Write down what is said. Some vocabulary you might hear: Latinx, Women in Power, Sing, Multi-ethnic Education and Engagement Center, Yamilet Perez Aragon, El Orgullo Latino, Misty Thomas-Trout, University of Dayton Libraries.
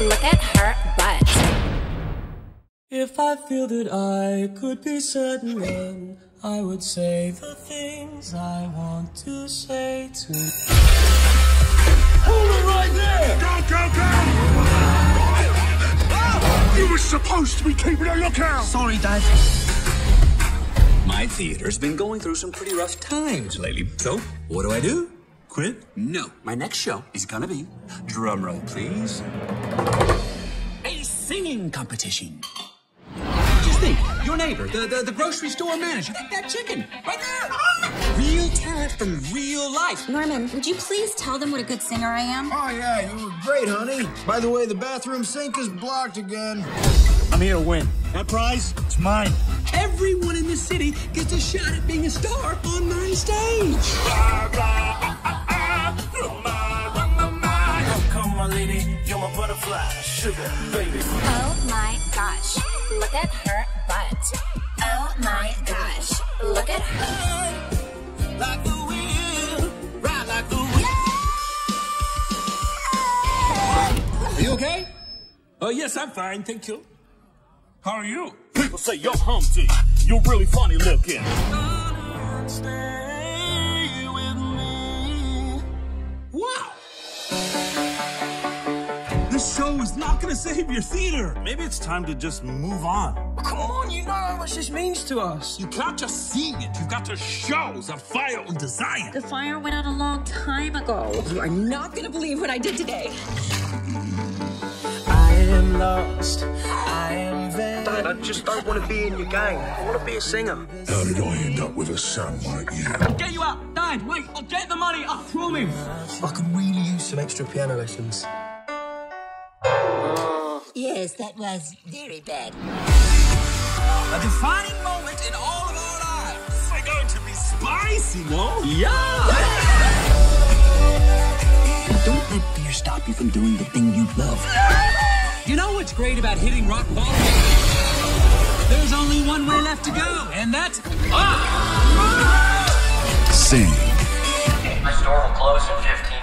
Look at her butt. If I feel that I could be certain, then I would say the things I want to say to you. Hold it right there! Go, go, go! Oh, you were supposed to be keeping a lookout! Sorry, Dad. My theater's been going through some pretty rough times lately. So, what do? Quit? No. My next show is gonna be, drumroll please, a singing competition. Just think, your neighbor, the grocery store manager, that chicken, right there. Real talent from real life. Norman, would you please tell them what a good singer I am? Oh yeah, you were great, honey. By the way, the bathroom sink is blocked again. I'm here to win. That prize, it's mine. Everyone in the city gets a shot at being a star on my stage. Blah, blah. Sugar, baby. Oh my gosh, look at her butt. Oh my gosh, look at her. Like the wheel, ride like the wheel. Are you okay? Oh yes, I'm fine, thank you. How are you? People say you're Humpty, you're really funny looking. Stay with me. Wow! This show is not gonna save your theater. Maybe it's time to just move on. Well, come on, you know how much this means to us. You can't just sing it. You've got to show the fire and desire. The fire went out a long time ago. You are not gonna believe what I did today. I am lost. I am vain. Dad, I just don't want to be in your gang. I want to be a singer. How did I end up with a son like you? I'll get you out. Dad, wait, I'll get the money. I promise. I can really use some extra piano lessons. Yes, that was very bad. A defining moment in all of our lives. This is going to be spicy, no? Yeah! And don't let fear stop you from doing the thing you love. You know what's great about hitting rock bottom? There's only one way left to go, and that's up! Sing. My store will close in 15.